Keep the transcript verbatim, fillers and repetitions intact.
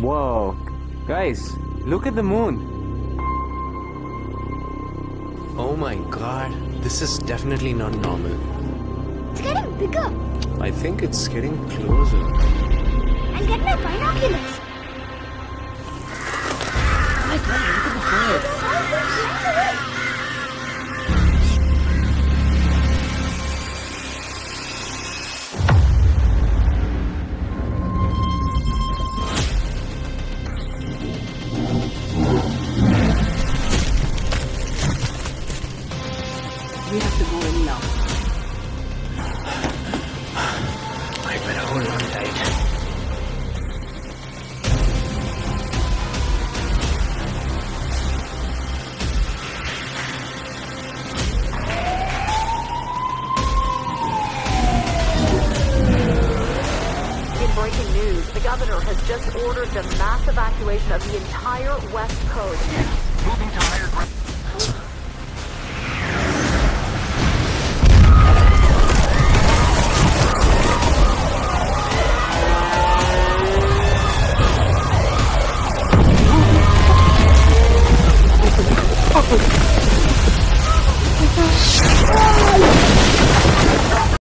Whoa. Guys, look at the moon. Oh my god. This is definitely not normal. It's getting bigger. I think it's getting closer. I'll get my binoculars. Oh my god, look at the fire. It's so good. Oh, my God.